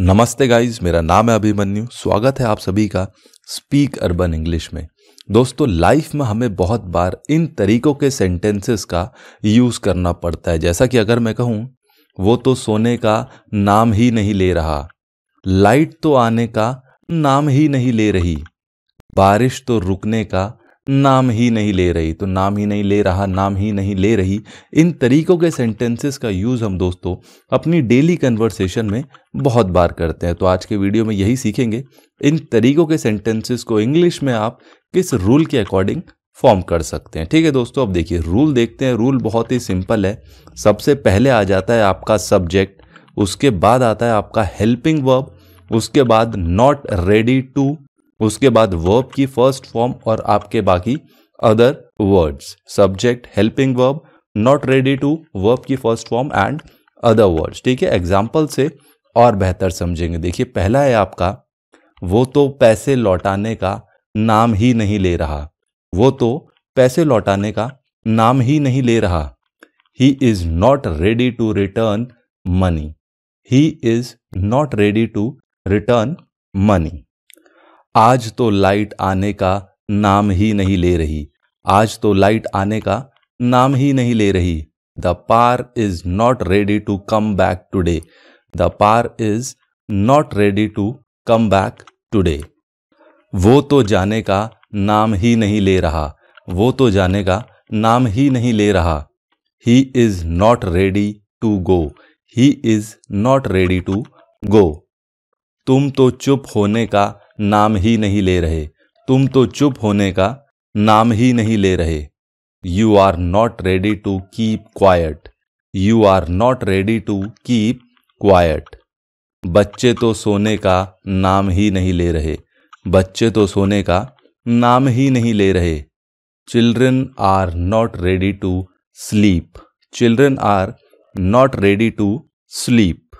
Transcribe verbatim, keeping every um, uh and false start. नमस्ते गाइज, मेरा नाम है अभिमन्यु। स्वागत है आप सभी का स्पीक अर्बन इंग्लिश में। दोस्तों, लाइफ में हमें बहुत बार इन तरीकों के सेंटेंसेस का यूज़ करना पड़ता है, जैसा कि अगर मैं कहूँ वो तो सोने का नाम ही नहीं ले रहा, लाइट तो आने का नाम ही नहीं ले रही, बारिश तो रुकने का नाम ही नहीं ले रही। तो नाम ही नहीं ले रहा, नाम ही नहीं ले रही, इन तरीकों के सेंटेंसेस का यूज़ हम दोस्तों अपनी डेली कन्वर्सेशन में बहुत बार करते हैं। तो आज के वीडियो में यही सीखेंगे, इन तरीकों के सेंटेंसेस को इंग्लिश में आप किस रूल के अकॉर्डिंग फॉर्म कर सकते हैं। ठीक है दोस्तों, अब देखिए रूल देखते हैं। रूल बहुत ही सिंपल है। सबसे पहले आ जाता है आपका सब्जेक्ट, उसके बाद आता है आपका हेल्पिंग वर्ब, उसके बाद नॉट रेडी टू, उसके बाद वर्ब की फर्स्ट फॉर्म और आपके बाकी other words. Subject, helping verb, not ready to, verb की first form and other words. ठीक है, एग्जाम्पल से और बेहतर समझेंगे। देखिए, पहला है आपका वो तो पैसे लौटाने का नाम ही नहीं ले रहा, वो तो पैसे लौटाने का नाम ही नहीं ले रहा। He is not ready to return money, he is not ready to return money. आज तो लाइट आने का नाम ही नहीं ले रही, आज तो लाइट आने का नाम ही नहीं ले रही। The power is not ready to come back today, the power is not ready to come back today. वो तो जाने का नाम ही नहीं ले रहा, वो तो जाने का नाम ही नहीं ले रहा। He is not ready to go, he is not ready to go. तुम तो चुप होने का नाम ही नहीं ले रहे, तुम तो चुप होने का नाम ही नहीं ले रहे। You are not ready to keep quiet, you are not ready to keep quiet. बच्चे तो सोने का नाम ही नहीं ले रहे, बच्चे तो सोने का नाम ही नहीं ले रहे। Children are not ready to sleep, children are not ready to sleep.